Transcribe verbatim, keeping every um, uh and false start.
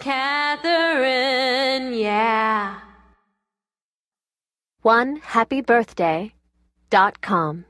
Catherine, yeah. one happy birthday dot com